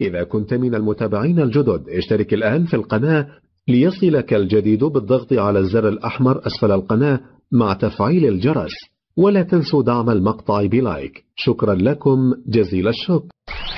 إذا كنت من المتابعين الجدد اشترك الآن في القناة ليصلك الجديد بالضغط على الزر الأحمر أسفل القناة مع تفعيل الجرس، ولا تنسوا دعم المقطع بلايك. شكرا لكم جزيل الشكر.